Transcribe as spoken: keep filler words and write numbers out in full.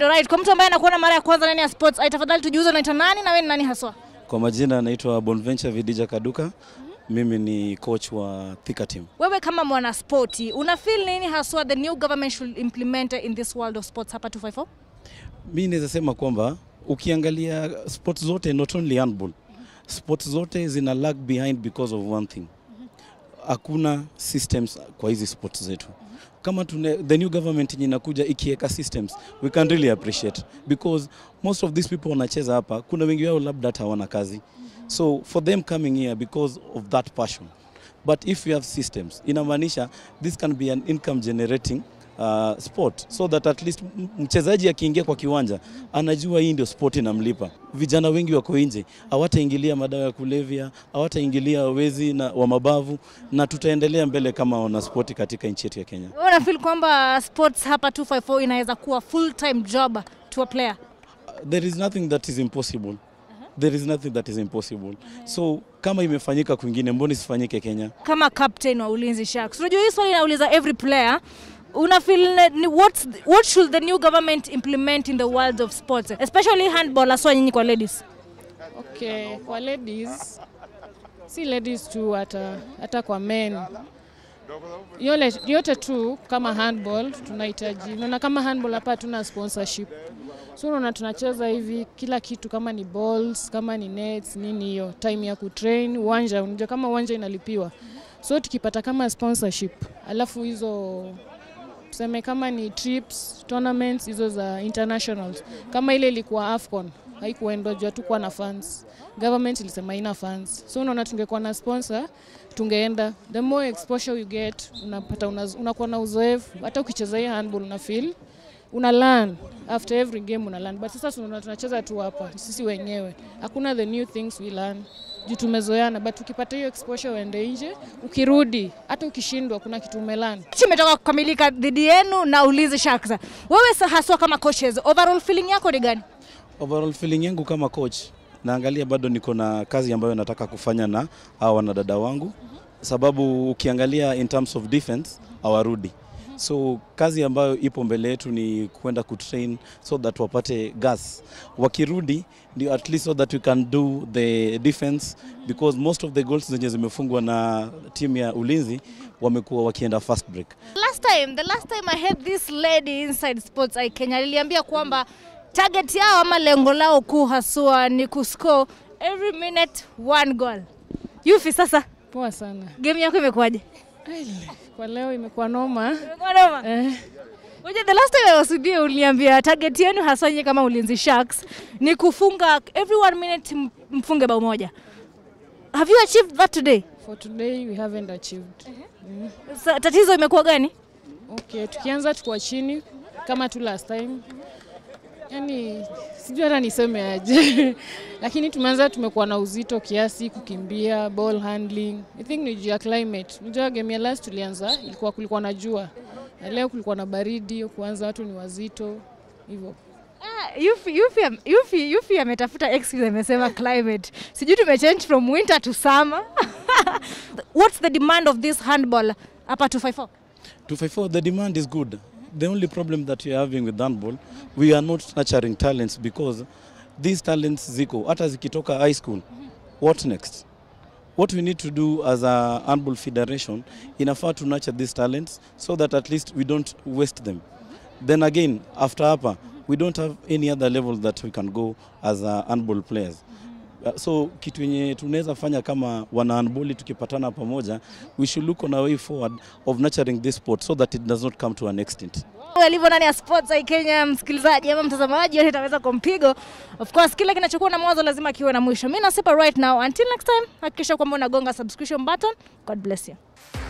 Alright, kwa mtu ambaye anakuona mara ya kwanza ndani ya sports, aitafadhali tujiuze unaitwa nani na wewe ni nani haswa? Kwa majina naitwa Bonventure Vidija Kaduka. Mm-hmm. Mimi ni coach wa Thika Team. Wewe kama mwana sporti, una feel nini haswa the new government should implement in this world of sports hapa two five four? Mimi naweza sema kwamba ukiangalia sports zote, not only handball, sports zote zina lag behind because of one thing. Hakuna systems kwa hizi sports zetu. Kama tune, the new government inakuja ikiweka systems, we can really appreciate, because most of these people wanacheza hapa, kuna wengi wao labda hata hawana kazi, so for them coming here because of that passion. But if we have systems, inamaanisha this can be an income generating uh, sport, so that at least mchezaji akiingia kwa kiwanja anajua hii ndio sport inamlipa. Vijana wengi wako nje, hawataingilia madawa ya kulevya, hawataingilia wezi na wa mabavu, na tutaendelea mbele kama wana sport katika nchi yetu ya Kenya. Una feel kwamba sports hapa two five four inaweza kuwa full time job to a player? Uh, there is nothing that is impossible. There is nothing that is impossible. So kama imefanyika kwingine, mbona isifanyike Kenya? Kama captain wa Ulinzi Sharks, unajua hii swali inauliza every player. Una feel what what should the new government implement in the world of sports, especially handball aswa nyinyi kwa ladies? Okay, kwa ladies, si ladies tu, hata hata kwa men. Yole yote tu kama handball tunahitaji. Unaona kama handball hapa tuna sponsorship. So unaona tunacheza hivi kila kitu, kama ni balls, kama ni nets, nini hiyo, time ya kutrain, uwanja, unajua kama uwanja inalipiwa. So tukipata kama sponsorship, alafu hizo tuseme kama ni trips, tournaments, hizo za internationals. Kama ile ilikuwa Afcon, haikuendwa juu tu kwa na fans. Government ilisema ina fans. So unaona tungekuwa na sponsor, tungeenda. The more exposure you get, unapata unakuwa na uzoefu. Hata ukicheza hii handball una feel, una learn. After every game una learn. But sasa tunacheza tu hapa sisi wenyewe. Hakuna the new things we learn. Juu tumezoeana, but ukipata hiyo exposure uende nje, ukirudi hata ukishindwa kuna kitu umelana. Tumetoka kukamilika dhidi yenu na Ulinzi Sharks. Wewe haswa kama coaches, overall feeling yako ni gani? Overall feeling yangu kama coach, naangalia bado niko na kazi ambayo nataka kufanya na hawa wanadada wangu, sababu ukiangalia in terms of defense hawarudi. So kazi ambayo ipo mbele yetu ni kwenda kutrain so that wapate gas. Wakirudi ndio at least so that we can do the defense, because most of the goals zenye zimefungwa na timu ya Ulinzi wamekuwa wakienda fast break. Last time, the last time I had this lady inside sports I Kenya, niliambia kwamba target yao ama lengo lao kuu haswa ni kuscore every minute one goal. Yufi sasa? Poa sana. Game yako imekuaje? Kwa leo imekuwa noma. Imekuwa noma? Eh. Unajua the last time I was with you uliambia target yenu hasa nyinyi kama Ulinzi Sharks ni kufunga every one minute mfunge bao moja. Have you achieved that today? For today we haven't achieved. Uh-huh. Mm. So, tatizo imekuwa gani? Okay, tukianza tukua chini kama tu last time. Yaani sijui hata niseme aje. Lakini tumeanza tumekuwa na uzito kiasi, kukimbia, ball handling. I think ni jua climate. Unajua game ya last tulianza ilikuwa kulikuwa na jua. Na leo kulikuwa na baridi, kuanza watu ni wazito hivyo. Ah, yufi yufi yufi yufi ametafuta excuse, amesema climate. Sijui tumechange from winter to summer. What's the demand of this handball hapa two five four? two five four, the demand is good. The only problem that we are having with handball, we are not nurturing talents, because these talents ziko hata zikitoka high school, what next? What we need to do as a handball federation in a far to nurture these talents so that at least we don't waste them. Then again, after hapa we don't have any other level that we can go as a handball players. So kitu yenye tunaweza fanya kama wana handball tukipatana pamoja, we should look on a way forward of nurturing this sport so that it does not come to an extent. Walivyo ndani ya sports ya Kenya, msikilizaji ama mtazamaji yote ataweza kumpigo. Of course kile kinachokuwa na mwanzo lazima kiwe na mwisho. Mimi nasipa right now, until next time hakikisha kwamba unagonga subscription button. God bless you.